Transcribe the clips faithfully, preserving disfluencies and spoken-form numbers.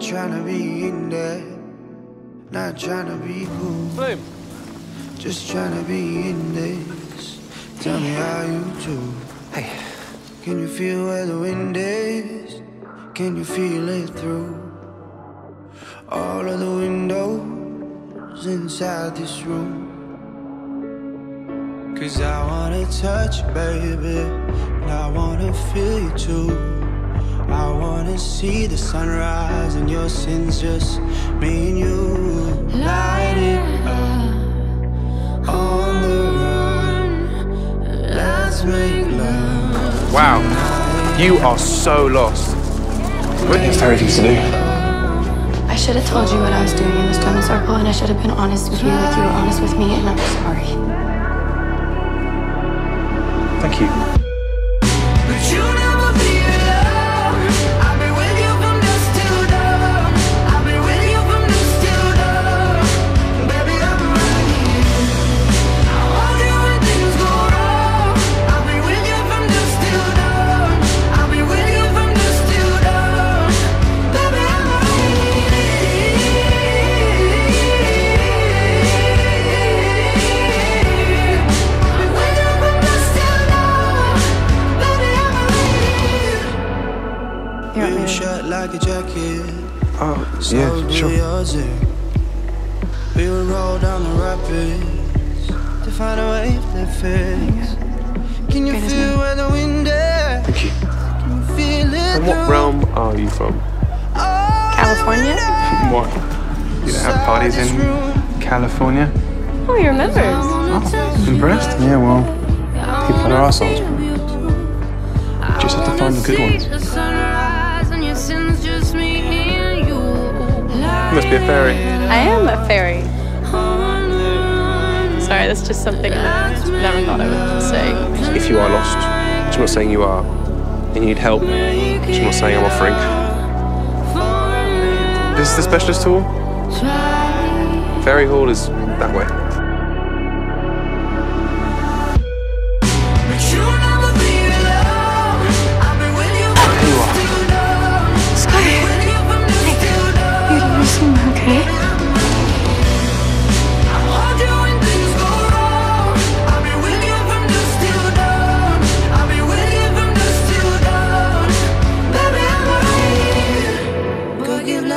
Not tryna be in there, not tryna be cool. Flame. Just tryna be in this. Tell me how you do. Hey. Can you feel where the wind is? Can you feel it through all of the windows inside this room? Cause I wanna touch you, baby, and I wanna feel you too. I wanna see the sunrise and your sins, just me and you. Light it up, on the run, let's make love. Wow, you are so lost. What do you think to do? I should have told you what I was doing in this tunnel circle, and I should have been honest with you like you were honest with me, and I'm sorry. Thank you. Like a jacket. Oh, so yeah, sure. We will roll down the rapids to find a wave that fits. Can you feel where the wind is? Thank you. Can you feel it? From what realm are you from? California. What? You don't have parties in California? Oh, he remembers. Oh, impressed? Yeah, well, people are assholes. Just have to find the good ones. Just me and you. You must be a fairy. I am a fairy. Sorry, that's just something I've never thought I would say. If you are lost, it's not saying you are. And you need help, it's not saying I'm offering. This is the specialist hall. Fairy hall is that way.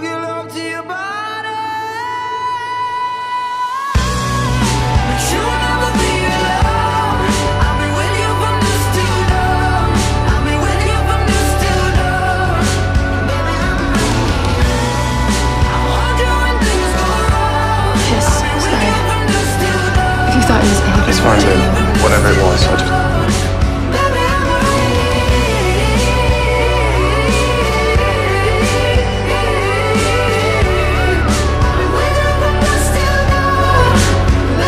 give love to your body. It's fine, babe. Whatever it was, I just...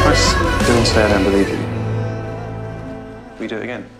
I still say I don't believe you. We do it again.